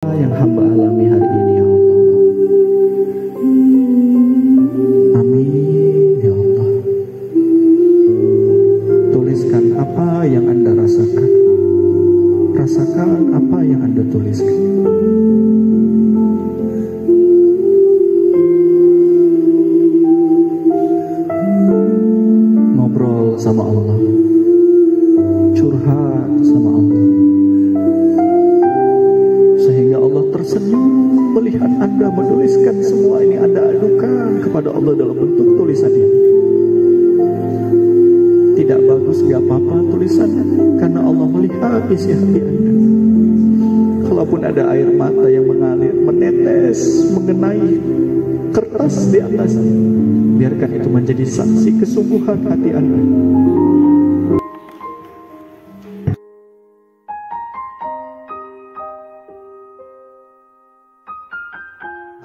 Yang hamba alami hari ini, ya Allah. Amin, ya Allah. Tuliskan apa yang Anda rasakan. Rasakan apa yang Anda tuliskan. Ngobrol sama Allah. Curhat sama Allah. Tersenyum melihat Anda menuliskan semua ini, Anda adukan kepada Allah dalam bentuk tulisan ini. Tidak bagus, gak apa-apa tulisannya, karena Allah melihat isi hati Anda. Kalaupun ada air mata yang mengalir, menetes, mengenai kertas di atas, biarkan itu menjadi saksi kesungguhan hati Anda.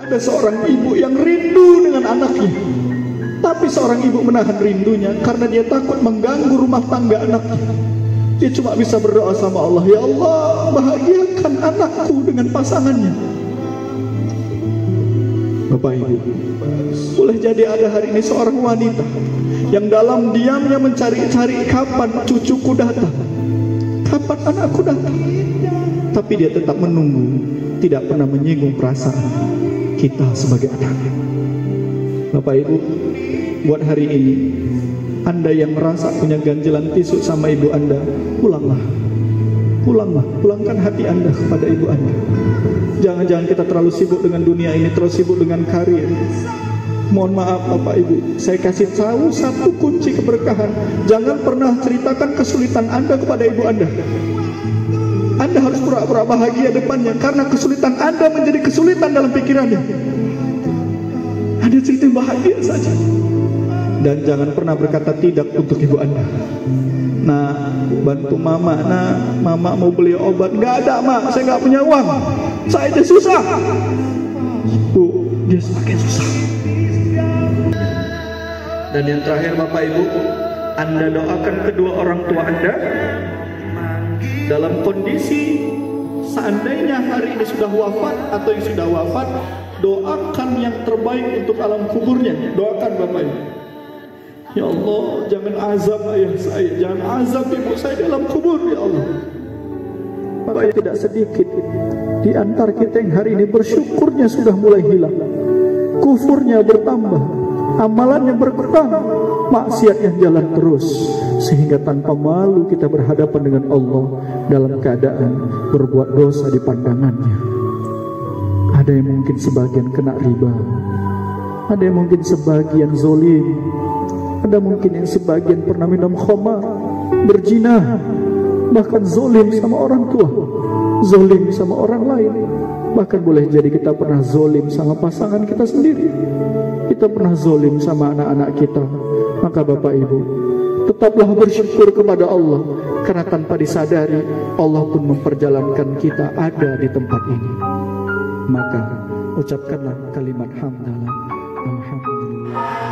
Ada seorang ibu yang rindu dengan anaknya, tapi seorang ibu menahan rindunya karena dia takut mengganggu rumah tangga anaknya. Dia cuma bisa berdoa sama Allah, ya Allah, bahagiakan anakku dengan pasangannya. Bapak Ibu, boleh jadi ada hari ini seorang wanita yang dalam diamnya mencari-cari kapan cucuku datang, kapan anakku datang, tapi dia tetap menunggu, tidak pernah menyinggung perasaan kita sebagai anak. Bapak Ibu, buat hari ini Anda yang merasa punya ganjilan tisu sama ibu Anda, pulanglah, pulanglah, pulangkan hati Anda kepada ibu Anda. Jangan-jangan kita terlalu sibuk dengan dunia ini, terlalu sibuk dengan karir. Mohon maaf Bapak Ibu, saya kasih tahu satu kunci keberkahan. Jangan pernah ceritakan kesulitan Anda kepada ibu Anda. Anda harus pura-pura bahagia depannya, karena kesulitan Anda menjadi kesulitan dalam pikirannya. Anda cerita bahagia saja. Dan jangan pernah berkata tidak untuk ibu Anda. Nah, bantu mama, nah, mama mau beli obat. Gak ada, mak, saya gak punya uang. Saya aja susah. Bu, dia semakin susah. Dan yang terakhir Bapak Ibu, Anda doakan kedua orang tua Anda dalam kondisi seandainya hari ini sudah wafat atau yang sudah wafat, doakan yang terbaik untuk alam kuburnya. Doakan Bapak Ibu, ya Allah, jangan azab ayah saya, jangan azab ibu saya dalam kubur, ya Allah. Bapak Ibu, tidak sedikit di antara kita yang hari ini bersyukurnya sudah mulai hilang, kufurnya bertambah, amalannya berkurang, maksiatnya jalan terus, sehingga tanpa malu kita berhadapan dengan Allah dalam keadaan berbuat dosa di pandangannya. Ada yang mungkin sebagian kena riba, ada yang mungkin sebagian zolim, ada mungkin yang sebagian pernah minum khamar, berzina, bahkan zolim sama orang tua, zolim sama orang lain. Bahkan boleh jadi kita pernah zolim sama pasangan kita sendiri, kita pernah zolim sama anak-anak kita. Maka Bapak Ibu, tetaplah bersyukur kepada Allah, karena tanpa disadari Allah pun memperjalankan kita ada di tempat ini. Maka ucapkanlah kalimat hamdalah. Alhamdulillah.